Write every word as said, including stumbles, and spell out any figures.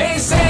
They say